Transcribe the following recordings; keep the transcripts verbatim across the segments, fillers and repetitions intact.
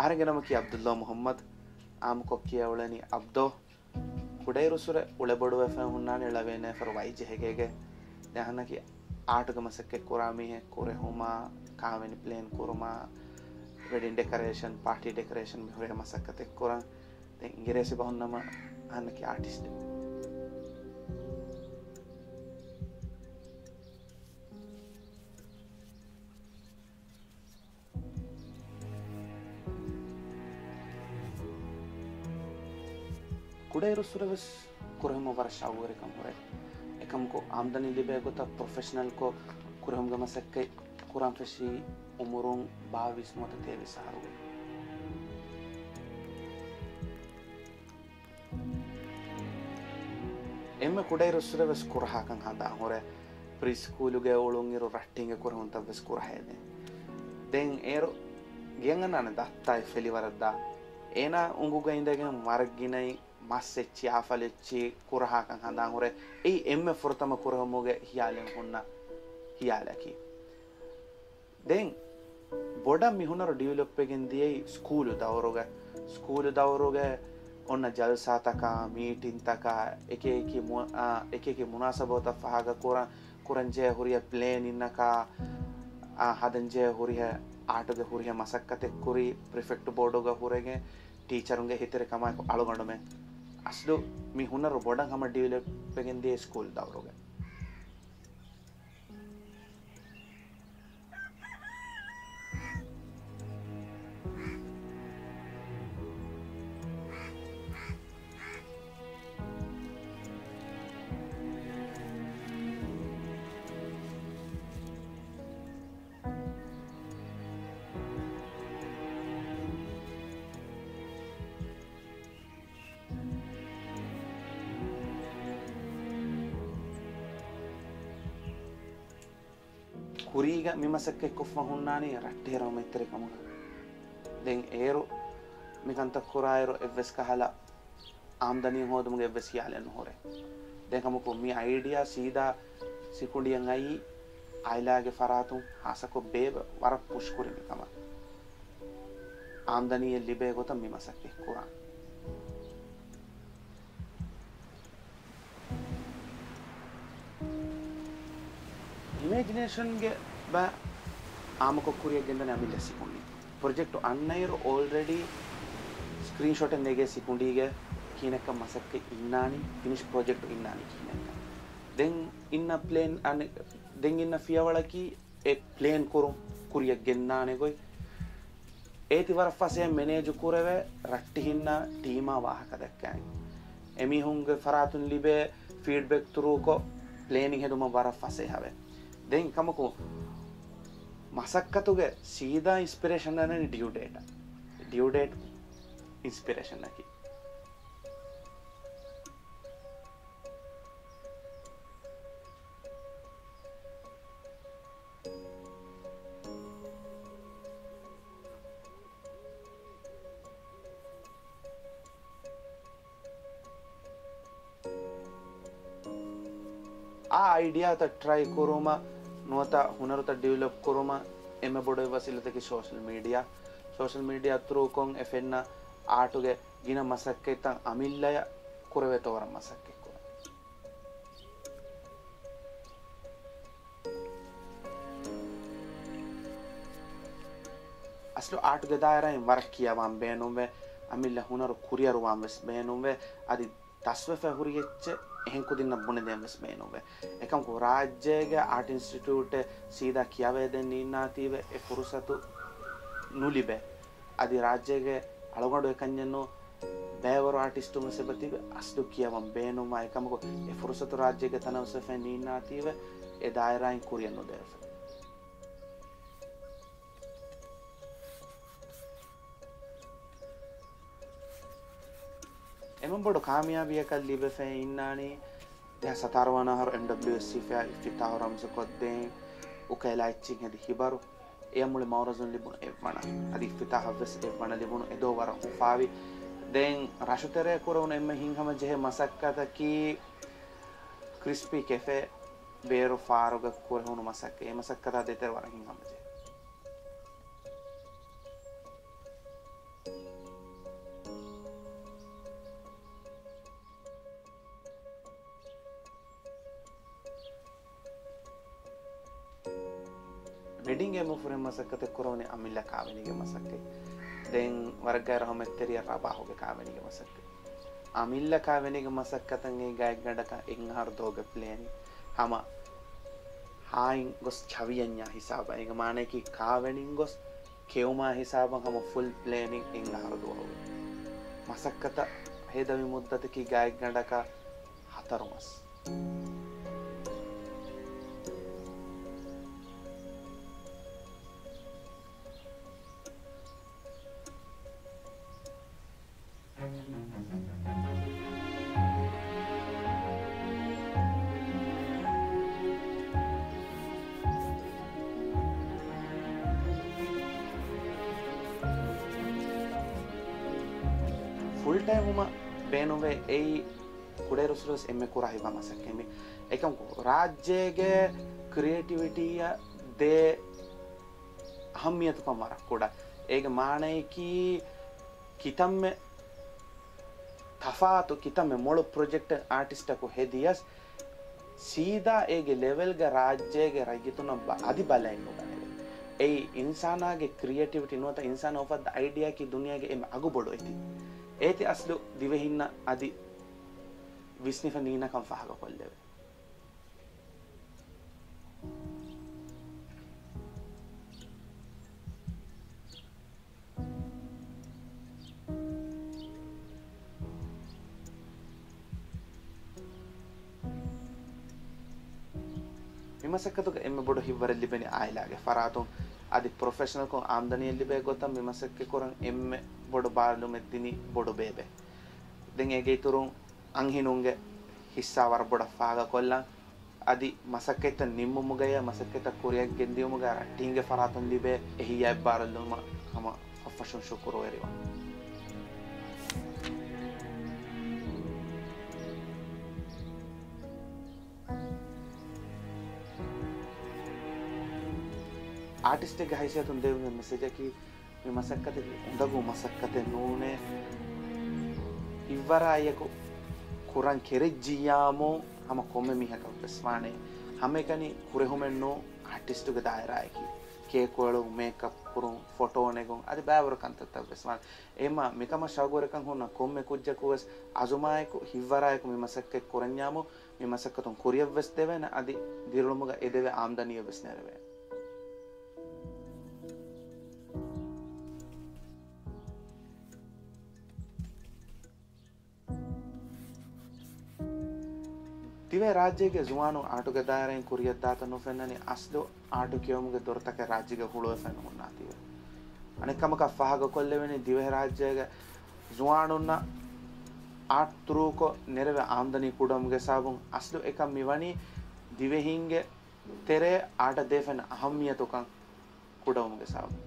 Aranganamaki Abdullah Muhammad, Amkoki Olani Abdo, Kuderusura, Ulebudu Hunan Elavene for Waiji Hegege, Nahanaki Artagamasake Kurami, Korehoma, Kamini Plain Kuruma, Wedding Decoration, Party Decoration, Huremasakate Kura, the Ingeresibonama, Hanaki Artist. Kudairu Suravus Kurham over a shower comore. A Kamko Amdani Libegota professional co Kurhamgamasake Kuramfashi Umurum Bavis Motatevi Saru Emma Kudairu Suravus Kurhakan Handa Hore, preschool Gaolungiro Ratting a Kurhunta Veskurhede. Then Ero Gangananda Tai Felivarada Ena Unguga in the Marginai. Masse Chiafalechi, Kurhakan Handanure, E. M. Fortama Kurhamoge, Hialen Huna Hialaki. Then Boda Mihuna developing in the school Dauroga, school Dauroga on a Jalsataka, meeting Taka, Ekeki Munasabota Fahaga Kuran, Kuranje Huria Plain in Naka, Hadanje Huria, Art of the Huria Masakate Kuri, Prefect Bodoga Hurege, teacher Unge Hiterekama Alagonome. Aslo me huna robodang hama develop begin the school dauroga. Kuriga Mimasake Kofahunani, Ratero Metricamo. Then Ero Mikanta Kurairo, Evescahala, Amdani Hodum Evesial and Hore. Then Kamuko, me idea, Sida, Sikundiangai, Aila Gefaratum, Hasako Babe, Warapushkuri Mikama. Amdani Libegota Mimasake Kuran. Imagination ge ba amko kuriya gendana amilla sikundi project annair already screenshot endege sikundi ge kinakka masakke innani finish project innani kinakka then inna plane an then inna fiawalaki a plane korum kuriya gennane goy eti warfase manage kurave ratti hinna teama wahaka dakkan emi hunge faratun libe feedback through ko planning heduma warfase have then Kamako Masakatuge, see the inspiration and due date. Due date inspiration. Ah, idea that try Kuroma. Nota Hunarta develop Kuruma, Emabode Vasilaki social media, social media through Kong Efena, Artuge, Gina Masaketa, Amilla, Kurevetora Masake. Aslo Artuge Daira in Varkia Vam Benome, Amilla Hunar Kuria Wambes Benome, Adi Taswefa Huriche. Henkudin Abunadem is Benove. A Kamko Rajega Art Institute, Sida Kiave, then Nina Tive, a Furusatu, nulibe adi rajyage alagonu ekanjeno dayavaru artistu mase batibe asdu kiyam beno maikamago e furusatu rajyage tanawse fenina tiwe e dairain kuriyanno dayaf emon bodu kamiyabiya kallibe fe innani ya satarwana har mwsc fe fitahoram se kodde ukela itching hadi hibaru Emul Maurazon Libun Evana, Adifita Havis Evana Libun Edova Ufavi, then Rashutere Kuron and Hingham Jehe Masaka Ki Crispy Cafe, Bear of Faroga Kurhun Masaka, Masaka de Terra Hingham. Reading game of Masaka the Corona Amila Cavani Masaki, then Varga Hometteria Rabaho Cavani Masaki. Amila Cavani Masakatanga Gadaka in her dog plane. Hama Hain goes Chaviana Hisaba, Manaki Cavani goes Keuma Hisaba, Hama full planning in her dog. Masakata Hedavimutaki Gadaka Hataromas. Full time huma benove ei kuderusulos emme kurahiwa masakemi ekam rajyege creativity ya de ahamiyatu pamara koda ege maane ki kitamme tafaatu kitamme molu project artist ko hediyas seeda ege level ga rajyege ragituna adi balainu ei insana ge creativity nota insana of the idea ki duniya ge em agubodu eti Eti aslo divehinna adi visnifanina kam fahaga kolleve. Mimasakatuga emme bodo hivvaralli beni ailage faratun adi professional kon amdaniyalli be gotam mimasakke koran emme bodo barlu meddini bodo bebe den ege turun anghinunge hissawar bodo faga kolla adi masaketa nimmumugeya masaketa kuriyak gendiyumuga rattinge faratun libe ehiya barlu ma hama fashion shukuru eriwa Artist के हाई से तुम देव में message है कि मैं मसक्कते दबो मसक्कते नूने इवारा ये को कुरान केरे जियामो हम कोमे मिह का बसवाने हमें कनी कुरे होमें नो आर्टिस्ट के दायरा है कि के कोड़ो मेकअप करो फोटो ने को अरे बाय वर कंत तब बसवान एमा मेका म शागोरे कंग होना कोमे कुछ जकोस आजुमाए को इवारा ये को मैं मसक्के कुरान यामो मैं मसक्कतों कुरिया बसते वे ना आदि दिरोलमुगा एदेवे आमदनी बसने रहे දිවේ රාජ්‍යයේ ජුවානෝ ආටු ගදාරෙන් කුරියක් දාතන නොපෙන්නනේ අස්ලෝ ආටු කියවමුගේ දොරතක රාජ්‍යක හුලෝ වෙන මොන්නා තිබ. අනෙකමක ෆහග කොල්ලෙවෙනේ දිවේ රාජ්‍යයේ ජුවානෝන ආත්‍රූක නිරව ආම්දනී කුඩම්ගේ සාබුන් අස්ලෝ එකම් මෙවනි දිවේ හින්ගේ තෙරේ ආට දෙවෙන අහම්මියතකන් කුඩම්ගේ සාබුන්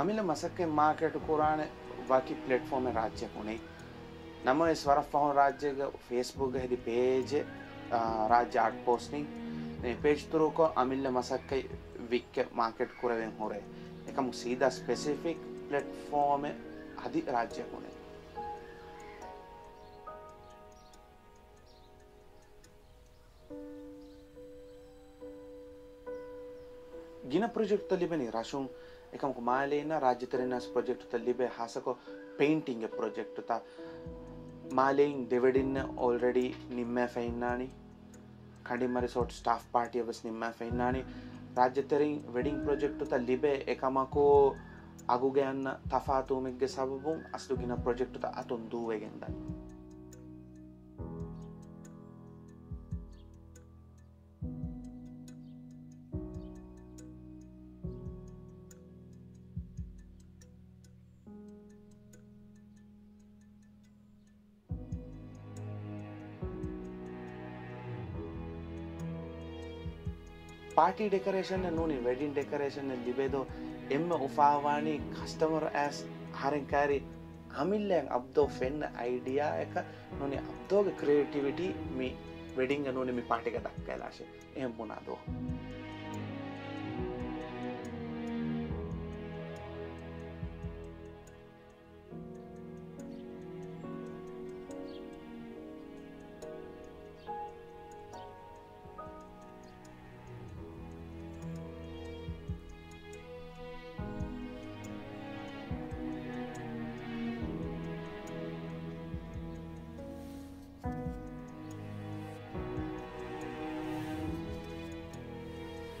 Amila Masake market Kurane Vaki platform and Raja Pune. Nama is Warafon Raja Facebook had the page Raja art posting. The page Turuko Amila Masake Wik market Kuravin Hore. I can see the specific platform Adi Raja Pune. Gina project Talibani Rashum. ekam ko Malena Rajitrenas project to libe hasako painting a project to ta Maling Davidin already Nimme Fainani Kadima Resort staff party of us Nimme Fainani Rajitering wedding project to the libe ekamako Agugan Tafatu make Sabum as looking a project to the Atundu again. Party decoration and only wedding decoration and libedo Emma Ufawani customer as Harinkari Hamilang Abdo Fen idea eka noni Abdo creativity me wedding and only me party at Kalash Empunado.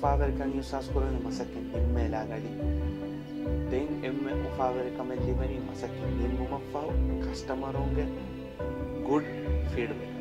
Father can use Saskuran Masakin in Melagadi. Then M. Father come and live in Masakin in Mumafau, customer on good feedback.